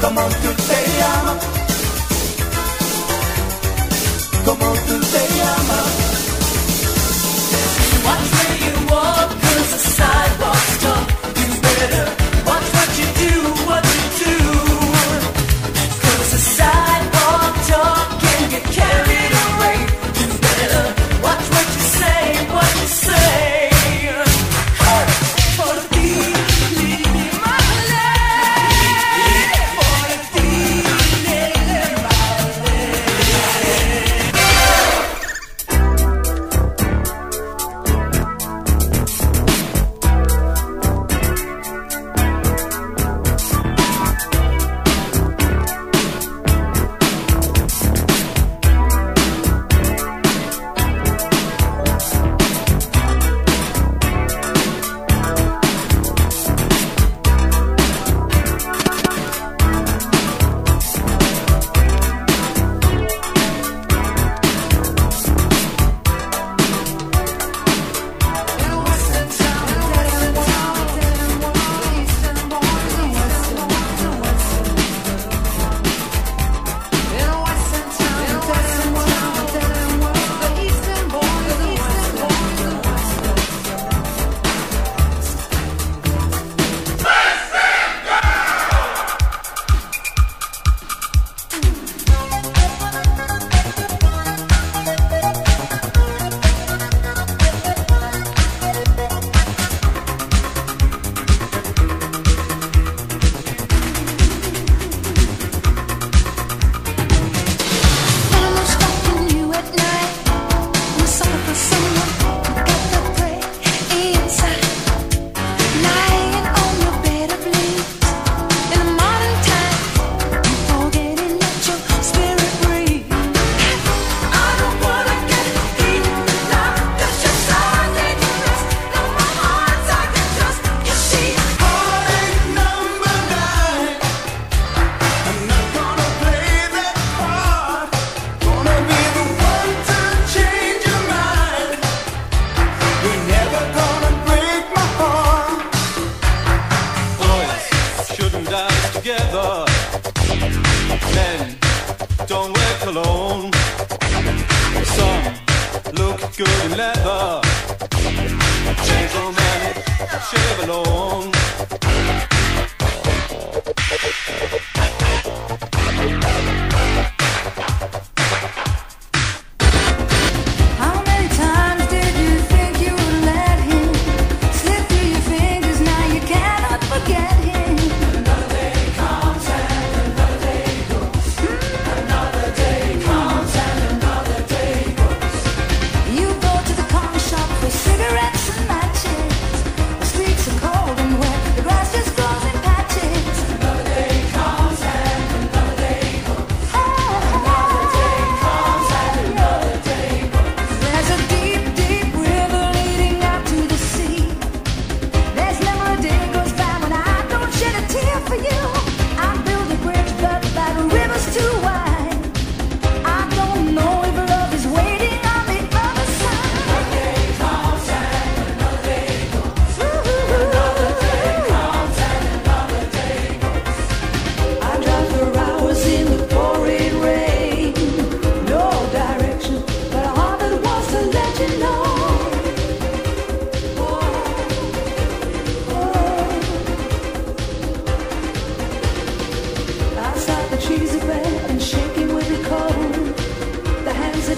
Comment tu te llamas? Comment tu te llamas? Watch where you walk, 'cause the sidewalk's tough. You better watch what you do, 'cause the sidewalk talk can get carried away. You better watch what you say, what you say.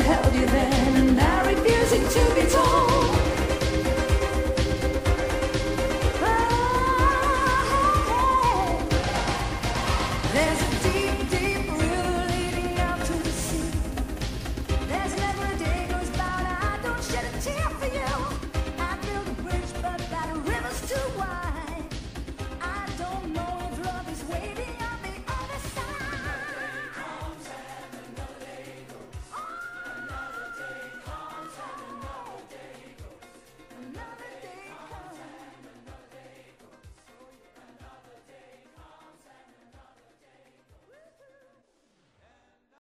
Held you then, and now refusing to be told.